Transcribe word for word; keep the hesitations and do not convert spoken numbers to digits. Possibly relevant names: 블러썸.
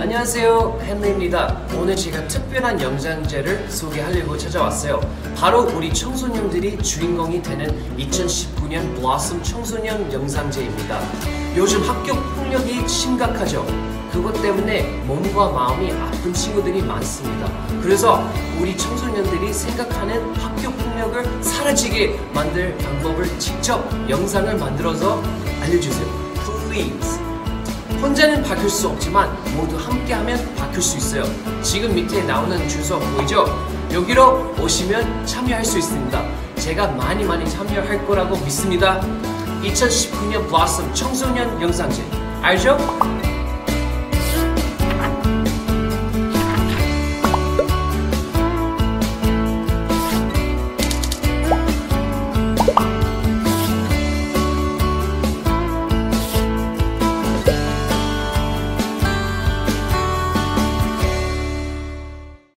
안녕하세요, 헨리입니다. 오늘 제가 특별한 영상제를 소개하려고 찾아왔어요. 바로 우리 청소년들이 주인공이 되는 이천십구 년 블러썸 청소년 영상제입니다. 요즘 학교 폭력이 심각하죠. 그것 때문에 몸과 마음이 아픈 친구들이 많습니다. 그래서 우리 청소년들이 생각하는 학교 폭력을 사라지게 만들 방법을 직접 영상을 만들어서 알려주세요. Please! 혼자는 바뀔 수 없지만 모두 함께하면 바뀔 수 있어요. 지금 밑에 나오는 주소 보이죠? 여기로 오시면 참여할 수 있습니다. 제가 많이 많이 참여할 거라고 믿습니다. 이천십구 년 블러썸 청소년 영상제 알죠?